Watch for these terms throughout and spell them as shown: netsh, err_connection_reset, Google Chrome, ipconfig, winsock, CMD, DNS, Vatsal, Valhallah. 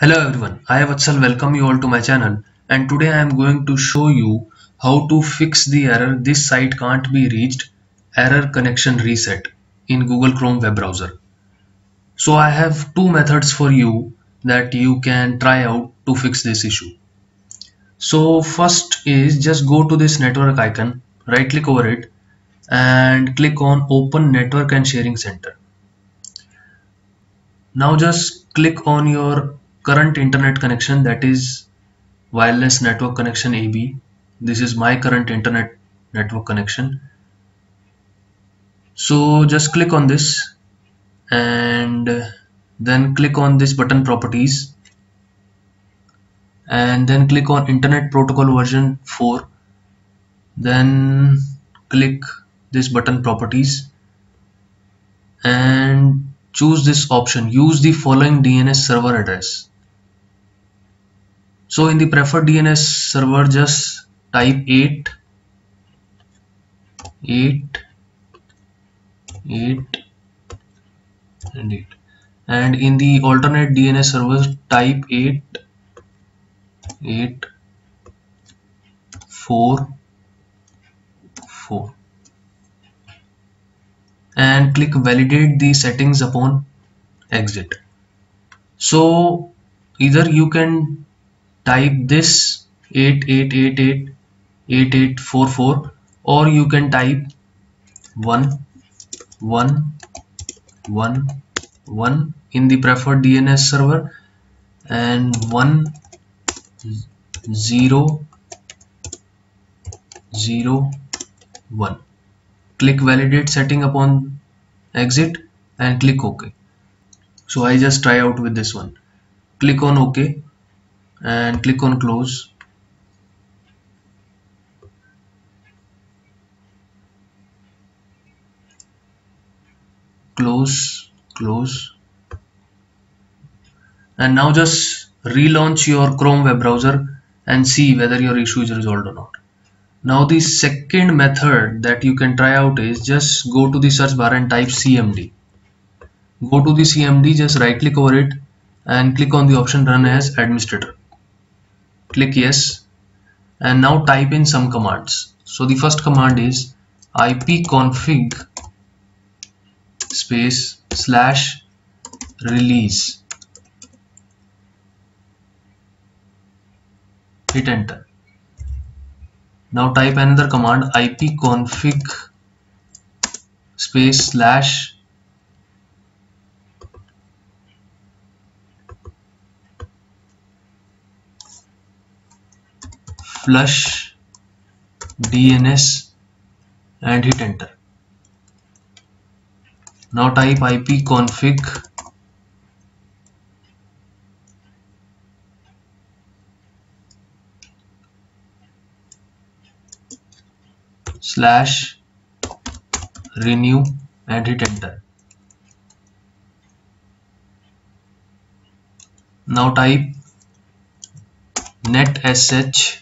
Hello everyone, I Vatsal welcome you all to my channel, and today I am going to show you how to fix the error "this site can't be reached, error connection reset" in Google Chrome web browser. So I have two methods for you that you can try out to fix this issue. So first is just go to this network icon, right click over it and click on Open Network and Sharing Center. Now just click on your current internet connection, that is wireless network connection AB. This is my current internet network connection. So just click on this and then click on this button, Properties, and then click on Internet Protocol version 4. Then click this button, Properties, and choose this option, use the following DNS server address. So in the preferred DNS server, just type 8 8 8 and 8, and in the alternate DNS server type 8 8 4 4, and click Validate the settings upon exit. So either you can type this 8888 8844, or you can type 1 1 1 1 in the preferred DNS server and 1 0 0 1. Click Validate setting upon exit and click OK. So I just try out with this one. Click on OK and click on Close. Close, close. And now just relaunch your Chrome web browser and see whether your issue is resolved or not. Now the second method that you can try out is just go to the search bar and type CMD. Go to the CMD, just right click over it and click on the option Run as Administrator. Click Yes, and now type in some commands. So the first command is ipconfig space slash release. Hit enter. Now type another command, ipconfig space slash flush DNS, and hit enter. Now type ipconfig slash renew, and hit enter. Now type netsh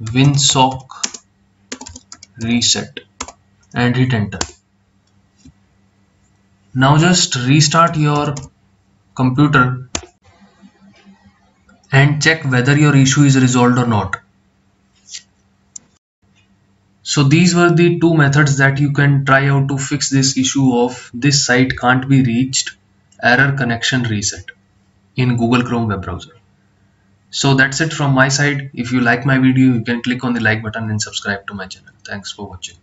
winsock reset and hit enter. Now just restart your computer and check whether your issue is resolved or not. So these were the two methods that you can try out to fix this issue of "this site can't be reached, error connection reset" in Google Chrome web browser. So that's it from my side. If you like my video, you can click on the like button and subscribe to my channel. Thanks for watching.